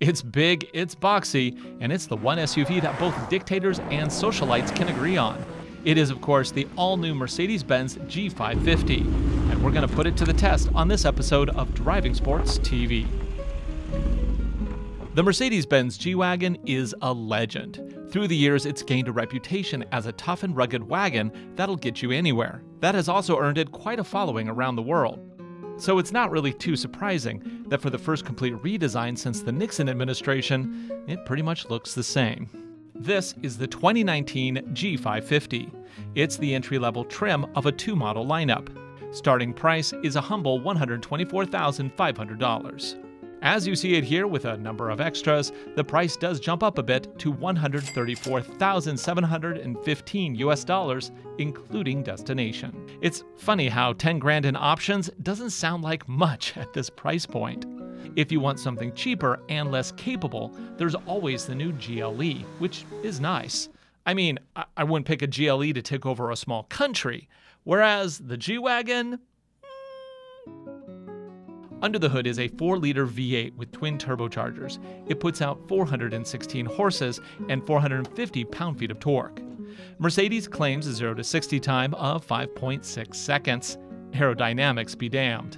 It's big, it's boxy, and it's the one SUV that both dictators and socialites can agree on. It is, of course, the all-new Mercedes-Benz G550, and we're going to put it to the test on this episode of Driving Sports TV. The Mercedes-Benz G-Wagon is a legend. Through the years, it's gained a reputation as a tough and rugged wagon that'll get you anywhere. That has also earned it quite a following around the world. So it's not really too surprising that for the first complete redesign since the Nixon administration, it pretty much looks the same. This is the 2019 G550. It's the entry-level trim of a two-model lineup. Starting price is a humble $124,500. As you see it here with a number of extras, the price does jump up a bit to $134,715 including destination. It's funny how 10 grand in options doesn't sound like much at this price point. If you want something cheaper and less capable, there's always the new GLE, which is nice. I mean, I wouldn't pick a GLE to take over a small country, whereas the G-Wagon. Under the hood is a 4-liter V8 with twin turbochargers. It puts out 416 horses and 450 pound-feet of torque. Mercedes claims a 0 to 60 time of 5.6 seconds. Aerodynamics be damned.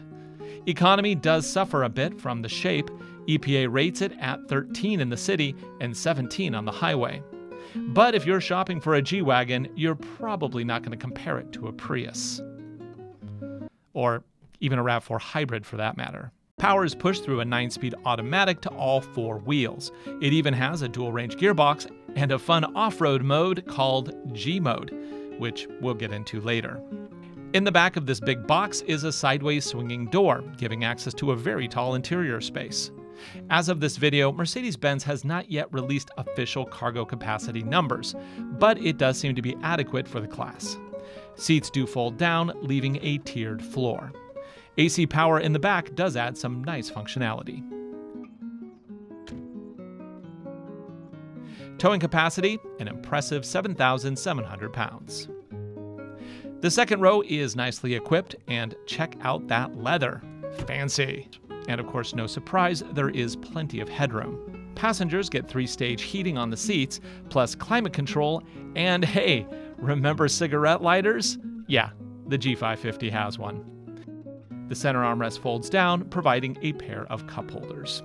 Economy does suffer a bit from the shape. EPA rates it at 13 in the city and 17 on the highway. But if you're shopping for a G-Wagon, you're probably not going to compare it to a Prius. Or even a RAV4 hybrid for that matter. Power is pushed through a 9-speed automatic to all four wheels. It even has a dual-range gearbox and a fun off-road mode called G-Mode, which we'll get into later. In the back of this big box is a sideways swinging door, giving access to a very tall interior space. As of this video, Mercedes-Benz has not yet released official cargo capacity numbers, but it does seem to be adequate for the class. Seats do fold down, leaving a tiered floor. AC power in the back does add some nice functionality. Towing capacity, an impressive 7,700 pounds. The second row is nicely equipped, and check out that leather. Fancy. And of course, no surprise, there is plenty of headroom. Passengers get 3-stage heating on the seats, plus climate control, and hey, remember cigarette lighters? Yeah, the G550 has one. The center armrest folds down, providing a pair of cup holders.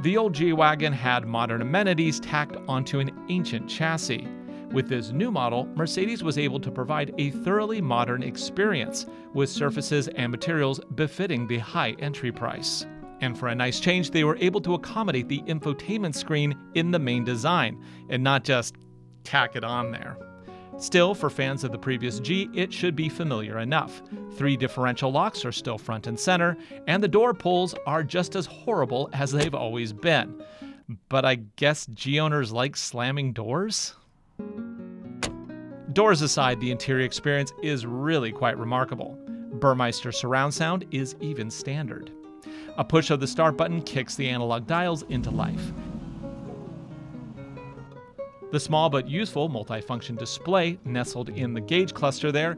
The old G-Wagon had modern amenities tacked onto an ancient chassis. With this new model, Mercedes was able to provide a thoroughly modern experience with surfaces and materials befitting the high entry price. And for a nice change, they were able to accommodate the infotainment screen in the main design and not just tack it on there. Still, for fans of the previous G, it should be familiar enough. 3 differential locks are still front and center, and the door pulls are just as horrible as they've always been. But I guess G owners like slamming doors? Doors aside, the interior experience is really quite remarkable. Burmester surround sound is even standard. A push of the start button kicks the analog dials into life. The small but useful multifunction display nestled in the gauge cluster there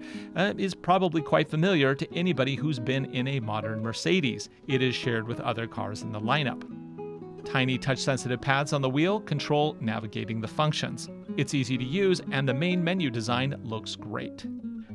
is probably quite familiar to anybody who's been in a modern Mercedes. It is shared with other cars in the lineup. Tiny touch-sensitive pads on the wheel control navigating the functions. It's easy to use, and the main menu design looks great.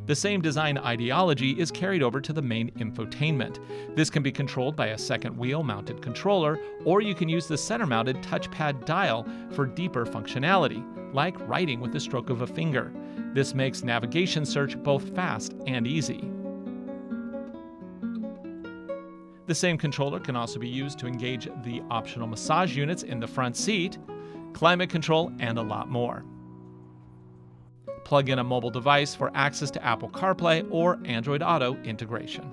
The same design ideology is carried over to the main infotainment. This can be controlled by a second wheel-mounted controller, or you can use the center-mounted touchpad dial for deeper functionality, like writing with the stroke of a finger. This makes navigation search both fast and easy. The same controller can also be used to engage the optional massage units in the front seat, climate control, and a lot more. Plug in a mobile device for access to Apple CarPlay or Android Auto integration.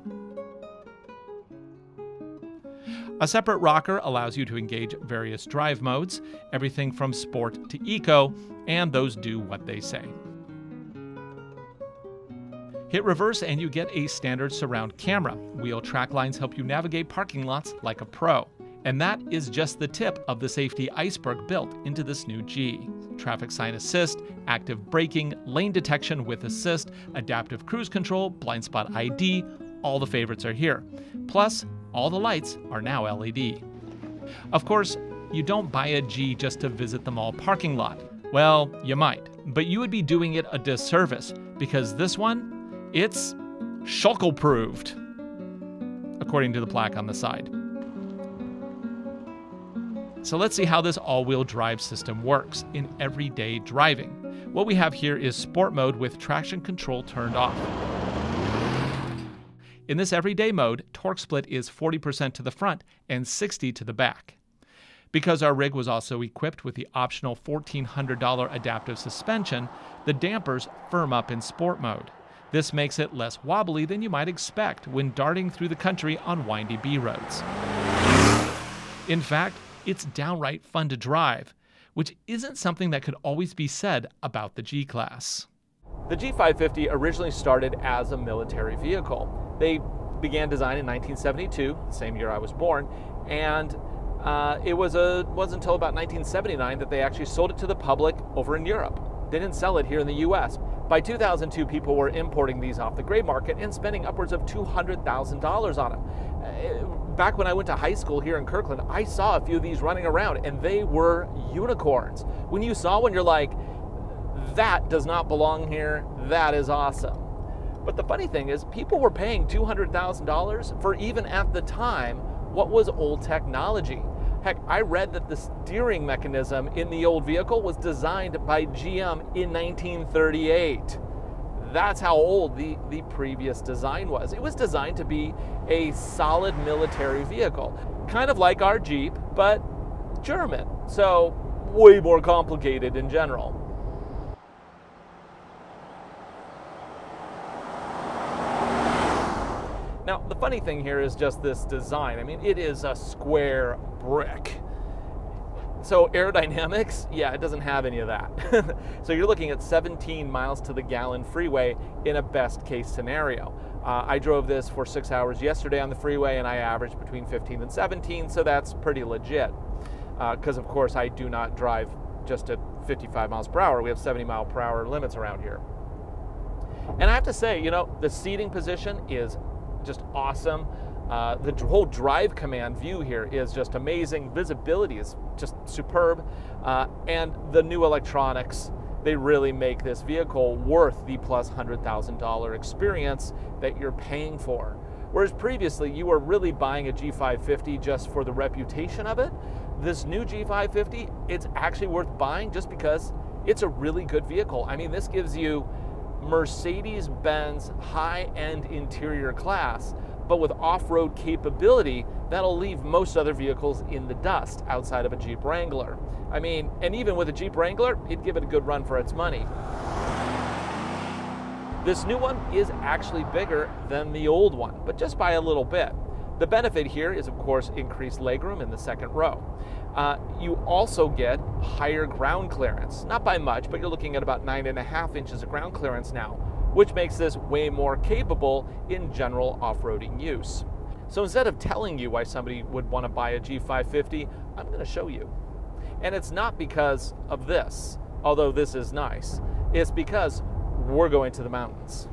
A separate rocker allows you to engage various drive modes, everything from sport to eco, and those do what they say. Hit reverse and you get a standard surround camera. Wheel track lines help you navigate parking lots like a pro. And that is just the tip of the safety iceberg built into this new G. Traffic sign assist, active braking, lane detection with assist, adaptive cruise control, blind spot ID, all the favorites are here. Plus, all the lights are now LED. Of course, you don't buy a G just to visit the mall parking lot. Well, you might, but you would be doing it a disservice because this one, it's Schaukel-proofed, according to the plaque on the side. So let's see how this all-wheel drive system works in everyday driving. What we have here is sport mode with traction control turned off. In this everyday mode, torque split is 40% to the front and 60% to the back. Because our rig was also equipped with the optional $1,400 adaptive suspension, the dampers firm up in sport mode. This makes it less wobbly than you might expect when darting through the country on windy B roads. In fact, it's downright fun to drive, which isn't something that could always be said about the G-Class. The G550 originally started as a military vehicle. They began design in 1972, the same year I was born, and it wasn't until about 1979 that they actually sold it to the public over in Europe. They didn't sell it here in the US. By 2002, people were importing these off the gray market and spending upwards of $200,000 on them. Back when I went to high school here in Kirkland, I saw a few of these running around and they were unicorns. When you saw one, you're like, that does not belong here, that is awesome. But the funny thing is, people were paying $200,000 for, even at the time, what was old technology. Heck, I read that the steering mechanism in the old vehicle was designed by GM in 1938. That's how old the previous design was. It was designed to be a solid military vehicle, kind of like our Jeep, but German, so way more complicated in general. Now, the funny thing here is just this design. I mean, it is a square brick. So aerodynamics, yeah, it doesn't have any of that. So you're looking at 17 miles to the gallon freeway in a best case scenario. I drove this for 6 hours yesterday on the freeway and I averaged between 15 and 17, so that's pretty legit. Because of course I do not drive just at 55 miles per hour. We have 70 mile per hour limits around here. And I have to say, you know, the seating position is just awesome. The whole drive command view here is just amazing. Visibility is just superb. And the new electronics, they really make this vehicle worth the plus $100,000 experience that you're paying for. Whereas previously you were really buying a G550 just for the reputation of it, this new G550, it's actually worth buying just because it's a really good vehicle. I mean, this gives you Mercedes-Benz high-end interior class, but with off-road capability that'll leave most other vehicles in the dust outside of a Jeep Wrangler. I mean, and even with a Jeep Wrangler, it'd give it a good run for its money. This new one is actually bigger than the old one, but just by a little bit. The benefit here is, of course, increased legroom in the second row. You also get higher ground clearance, not by much, but you're looking at about 9.5 inches of ground clearance now, which makes this way more capable in general off-roading use. So instead of telling you why somebody would want to buy a G550, I'm going to show you. And it's not because of this, although this is nice. It's because we're going to the mountains.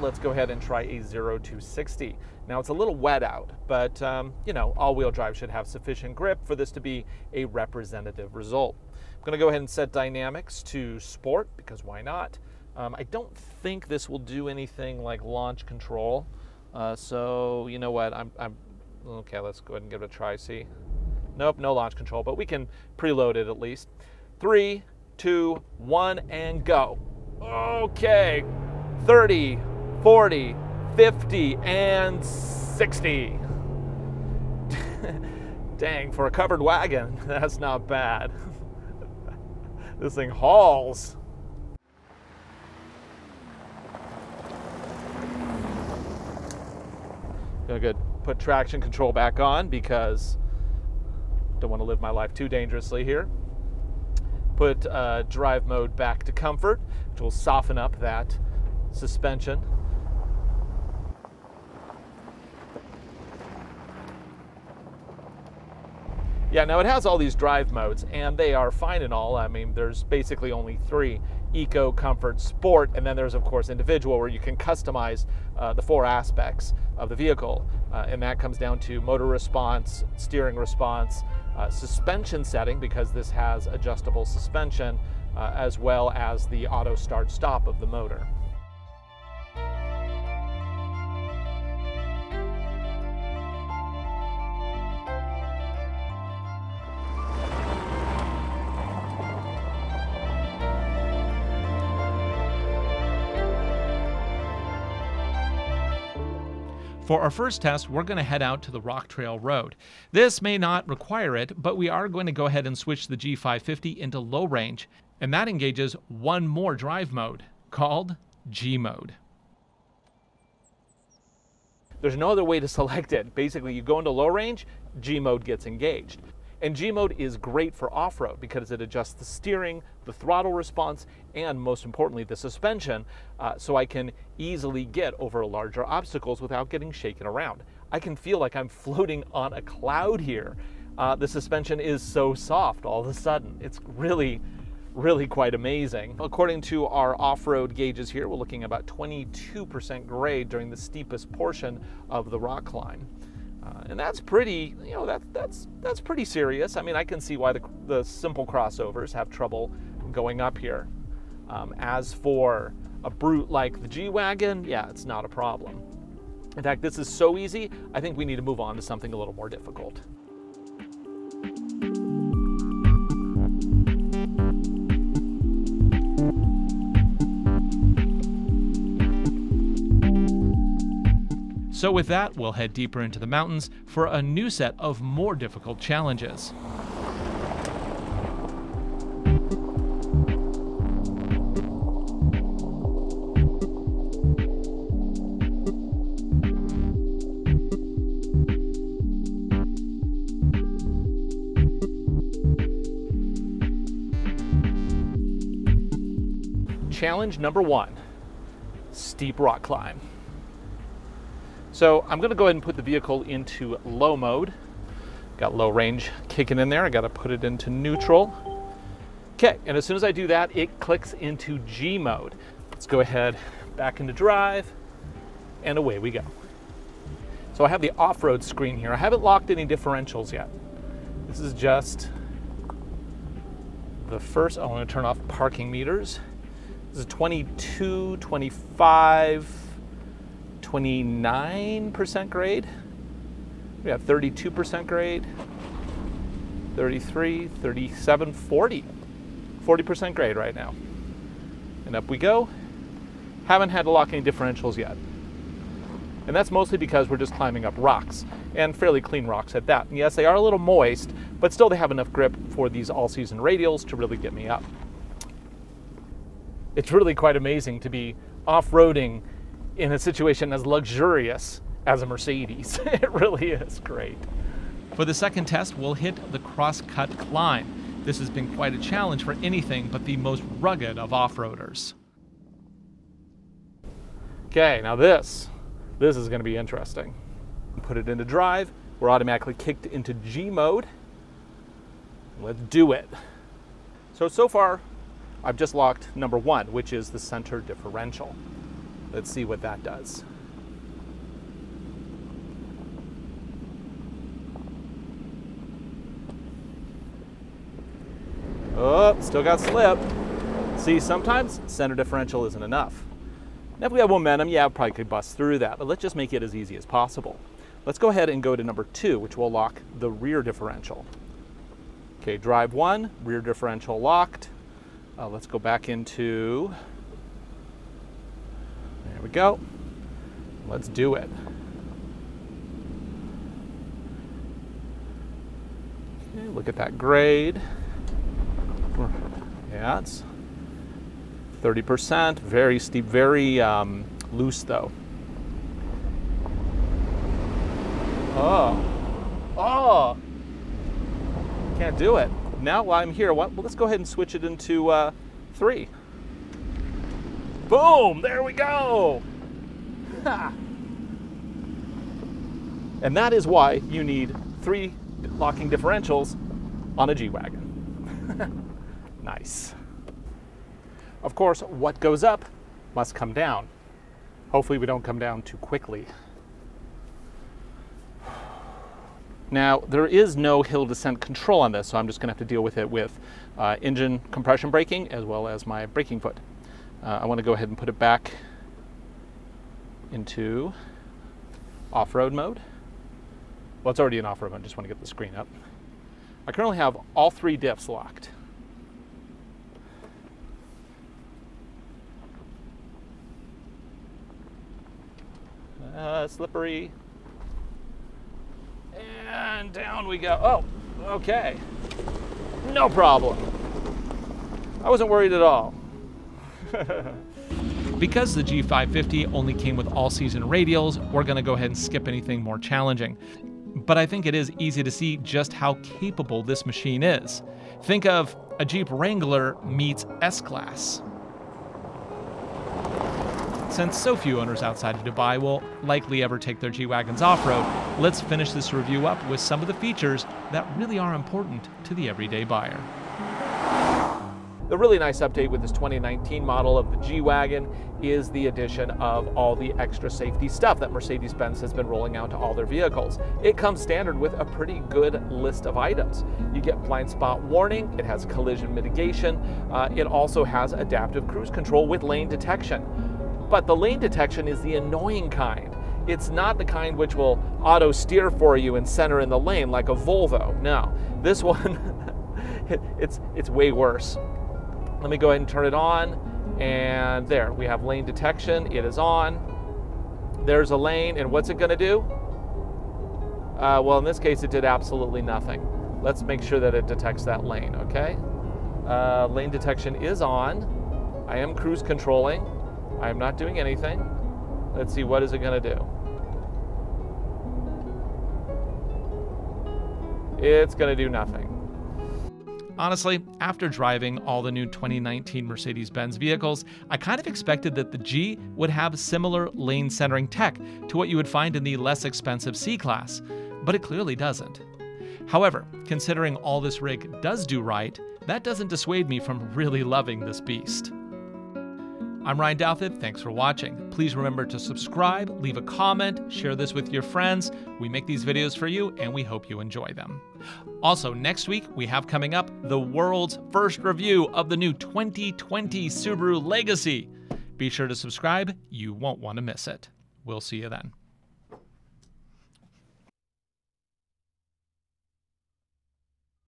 Let's go ahead and try a 0 to 60. Now it's a little wet out, but you know, all-wheel drive should have sufficient grip for this to be a representative result. I'm going to go ahead and set dynamics to sport because why not? I don't think this will do anything like launch control, so you know what? I'm okay. Let's go ahead and give it a try. See, nope, no launch control, but we can preload it at least. 3, 2, 1, and go. Okay, 30. 40, 50, and 60. Dang, for a covered wagon, that's not bad. This thing hauls. Good, put traction control back on because I don't want to live my life too dangerously here. Put drive mode back to comfort, which will soften up that suspension. Yeah, now it has all these drive modes and they are fine and all. I mean, there's basically only 3 eco, comfort, sport, and then there's of course individual, where you can customize the four aspects of the vehicle, and that comes down to motor response, steering response, suspension setting, because this has adjustable suspension, as well as the auto start stop of the motor. For our first test, we're going to head out to the Rock Trail Road. This may not require it, but we are going to go ahead and switch the G550 into low range, and that engages one more drive mode called G-Mode. There's no other way to select it. Basically, you go into low range, G-Mode gets engaged. And G-Mode is great for off-road because it adjusts the steering, the throttle response, and most importantly, the suspension, so I can easily get over larger obstacles without getting shaken around. I can feel like I'm floating on a cloud here. The suspension is so soft all of a sudden. It's really quite amazing. According to our off-road gauges here, we're looking about 22% grade during the steepest portion of the rock climb. And that's pretty, you know, that's pretty serious. I mean, I can see why the simple crossovers have trouble going up here. As for a brute like the G-Wagon, yeah, it's not a problem. In fact, this is so easy, I think we need to move on to something a little more difficult. So with that, we'll head deeper into the mountains for a new set of more difficult challenges. Challenge number one, steep rock climb. So I'm going to go ahead and put the vehicle into low mode. Got low range kicking in there. I got to put it into neutral. Okay, and as soon as I do that, it clicks into G mode. Let's go ahead back into drive, and away we go. So I have the off-road screen here. I haven't locked any differentials yet. This is just the first. I want to turn off parking meters. This is 22, 25. 29% grade, we have 32% grade, 33, 37, 40, 40% grade right now. And up we go. Haven't had to lock any differentials yet. And that's mostly because we're just climbing up rocks, and fairly clean rocks at that. And yes, they are a little moist, but still they have enough grip for these all-season radials to really get me up. It's really quite amazing to be off-roading in a situation as luxurious as a Mercedes. It really is great. For the second test, we'll hit the cross-cut climb. This has been quite a challenge for anything but the most rugged of off-roaders. Okay, now this is going to be interesting. Put it into drive. We're automatically kicked into G mode. Let's do it. So far, I've just locked number one, which is the center differential. Let's see what that does. Oh, still got slip. See, sometimes center differential isn't enough. Now if we have momentum, yeah, I probably could bust through that, but let's just make it as easy as possible. Let's go ahead and go to number two, which will lock the rear differential. Okay, drive one, rear differential locked. Let's go back into... There we go. Let's do it. Okay, look at that grade. Yeah, it's 30%. Very steep, very loose though. Oh, can't do it. Now while I'm here, well, let's go ahead and switch it into three. Boom! There we go! Ha. And that is why you need three locking differentials on a G-Wagon. Nice. Of course, what goes up must come down. Hopefully we don't come down too quickly. Now, there is no hill descent control on this, so I'm just gonna have to deal with it with engine compression braking as well as my braking foot. I wanna go ahead and put it back into off-road mode. Well, it's already in off-road mode, I just wanna get the screen up. I currently have all three diffs locked. Slippery. And down we go. Oh, okay. No problem. I wasn't worried at all. Because the G550 only came with all-season radials, we're going to go ahead and skip anything more challenging. But I think it is easy to see just how capable this machine is. Think of a Jeep Wrangler meets S-Class. Since so few owners outside of Dubai will likely ever take their G-Wagons off-road, let's finish this review up with some of the features that really are important to the everyday buyer. The really nice update with this 2019 model of the G-Wagon is the addition of all the extra safety stuff that Mercedes-Benz has been rolling out to all their vehicles. It comes standard with a pretty good list of items. You get blind spot warning, it has collision mitigation, it also has adaptive cruise control with lane detection. But the lane detection is the annoying kind. It's not the kind which will auto steer for you and center in the lane like a Volvo. No, this one, it's way worse. Let me go ahead and turn it on. And there, we have lane detection. It is on. There's a lane, and what's it gonna do? Well, in this case, it did absolutely nothing. Let's make sure that it detects that lane, okay? Lane detection is on. I am cruise controlling. I am not doing anything. Let's see, what is it gonna do? It's gonna do nothing. Honestly, after driving all the new 2019 Mercedes-Benz vehicles, I kind of expected that the G would have similar lane centering tech to what you would find in the less expensive C-Class, but it clearly doesn't. However, considering all this rig does do right, that doesn't dissuade me from really loving this beast. I'm Ryan Douthit, thanks for watching. Please remember to subscribe, leave a comment, share this with your friends. We make these videos for you and we hope you enjoy them. Also, next week we have coming up the world's first review of the new 2020 Subaru Legacy. Be sure to subscribe, you won't want to miss it. We'll see you then.